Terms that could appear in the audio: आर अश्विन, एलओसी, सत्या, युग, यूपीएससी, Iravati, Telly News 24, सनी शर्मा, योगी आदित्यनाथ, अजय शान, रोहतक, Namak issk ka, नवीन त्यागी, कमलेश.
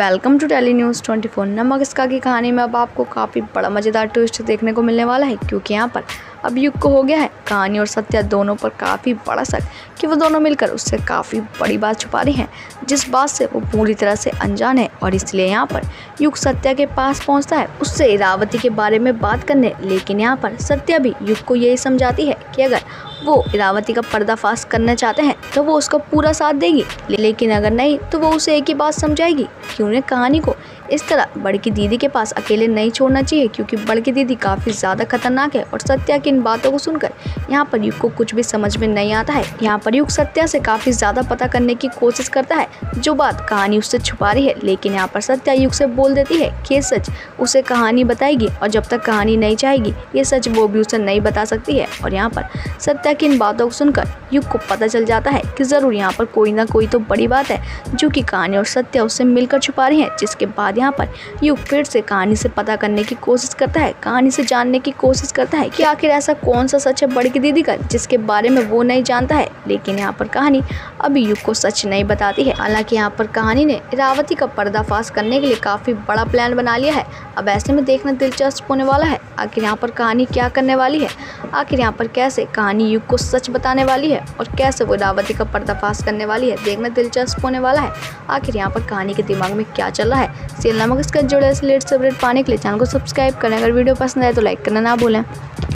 Welcome to tele news 24। नमक इसका की कहानी में अब आपको काफ़ी बड़ा मज़ेदार ट्विस्ट देखने को मिलने वाला है, क्योंकि यहाँ पर अब युग को हो गया है कहानी और सत्या दोनों पर काफ़ी बड़ा शक कि वो दोनों मिलकर उससे काफ़ी बड़ी बात छुपा रही हैं, जिस बात से वो पूरी तरह से अनजान है। और इसलिए यहाँ पर युग सत्या के पास पहुँचता है उससे इरावती के बारे में बात करने, लेकिन यहाँ पर सत्या भी युग को यही समझाती है कि अगर वो इरावती का पर्दाफाश करना चाहते हैं तो वो उसका पूरा साथ देगी, लेकिन अगर नहीं तो वो उसे एक ही बात समझाएगी कि उन्हें कहानी को इस तरह बड़की दीदी के पास अकेले नहीं छोड़ना चाहिए, क्योंकि बड़की दीदी काफ़ी ज़्यादा खतरनाक है। और सत्या की इन बातों को सुनकर यहाँ पर युग को कुछ भी समझ में नहीं आता है। यहाँ पर युग सत्या से काफ़ी ज़्यादा पता करने की कोशिश करता है जो बात कहानी उससे छुपा रही है, लेकिन यहाँ पर सत्या युग से बोल देती है कि ये सच उसे कहानी बताएगी और जब तक कहानी नहीं चाहेगी ये सच वो भी उसे नहीं बता सकती है। और यहाँ पर सत्या की इन बातों को सुनकर युग को पता चल जाता है कि ज़रूर यहाँ पर कोई ना कोई तो बड़ी बात है जो कि कहानी और सत्या उससे मिलकर छुपा रही है, जिसके बाद यहाँ पर युग फिर से कहानी से पता करने की कोशिश करता है, कहानी से जानने की कोशिश करता है कि आखिर ऐसा कौन सा सच है बड़की दीदी का जिसके बारे में वो नहीं जानता है। लेकिन यहाँ पर कहानी अभी युग को सच नहीं बताती है। हालांकि यहाँ पर कहानी ने इरावती का पर्दाफाश करने के लिए काफ़ी बड़ा प्लान बना लिया है। अब ऐसे में देखना दिलचस्प होने वाला है आखिर यहाँ पर कहानी क्या करने वाली है, आखिर यहाँ पर कैसे कहानी युग को सच बताने वाली है और कैसे वो इरावती का पर्दाफाश करने वाली है। देखना दिलचस्प होने वाला है आखिर यहाँ पर कहानी के दिमाग में क्या चल रहा है। नमक इसका जुड़े से लेटेस्ट अपडेट पाने के लिए चैनल को सब्सक्राइब करें। अगर वीडियो पसंद आए तो लाइक करना ना भूलें।